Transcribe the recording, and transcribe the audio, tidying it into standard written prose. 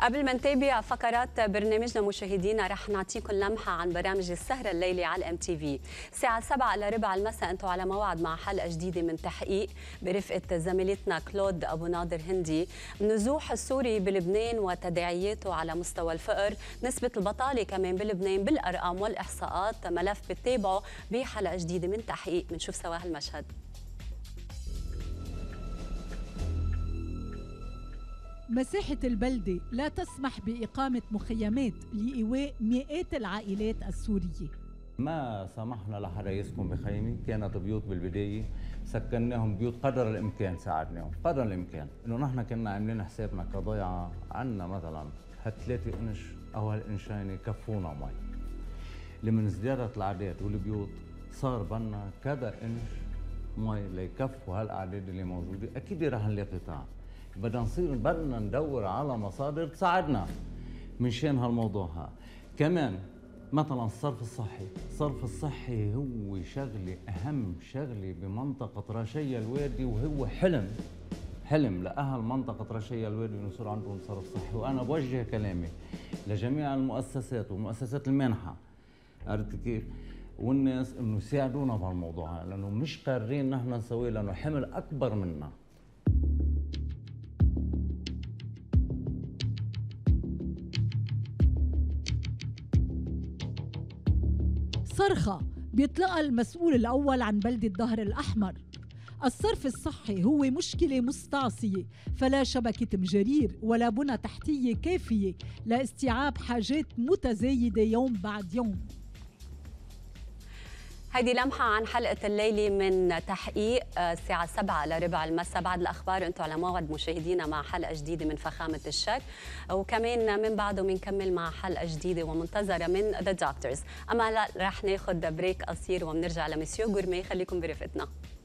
قبل ما نتابع فقرات برنامجنا مشاهدينا رح نعطيكم لمحه عن برامج السهره الليله على الMTV، الساعه 7:15 المساء انتم على موعد مع حلقه جديده من تحقيق برفقه زميلتنا كلود ابو نادر هندي. النزوح السوري بلبنان وتداعياته على مستوى الفقر، نسبه البطاله كمان بلبنان بالارقام والاحصاءات، ملف بتتابعه بحلقه جديده من تحقيق. بنشوف سوا هالمشهد. مساحة البلدة لا تسمح بإقامة مخيمات لإيواء مئات العائلات السورية. ما سمحنا لحرائسكم بخيمة، كانت بيوت بالبداية سكنناهم بيوت قدر الإمكان، ساعدناهم قدر الإمكان، إنه نحن كنا عاملين حسابنا كضيعة عنا مثلا هالثلاثة قنش أو هالقنشانة كفونا مي. لمن ازدادت العادات والبيوت صار بنا كذا قنش مي ليكفوا هالأعداد اللي موجودة، أكيد رح نلاقي تعب. بدنا نصير بدنا ندور على مصادر تساعدنا من شان هالموضوع ها. كمان مثلا الصرف الصحي، الصرف الصحي هو شغله اهم شغله بمنطقه راشيه الوادي، وهو حلم لاهل منطقه راشيه الوادي انه يصير عندهم صرف صحي، وانا بوجه كلامي لجميع المؤسسات والمؤسسات المانحه، عرفت كيف؟ والناس انه يساعدونا بهالموضوع لانه مش قادرين نحن نسويه لانه حمل اكبر منا. صرخة بيطلقها المسؤول الأول عن بلدة الدهر الأحمر. الصرف الصحي هو مشكلة مستعصية، فلا شبكة مجارير ولا بنى تحتية كافية لاستيعاب حاجات متزايدة يوم بعد يوم. هذه لمحة عن حلقة الليلة من تحقيق، الساعة 7:15 المساء. بعد الأخبار أنتم على موعد مشاهدينا مع حلقة جديدة من فخامة الشك، وكمان من بعده بنكمل مع حلقة جديدة ومنتظرة من ذا دكتورز. أما هلا رح ناخذ بريك قصير وبنرجع لمسيو غورمي، خليكم برفقتنا.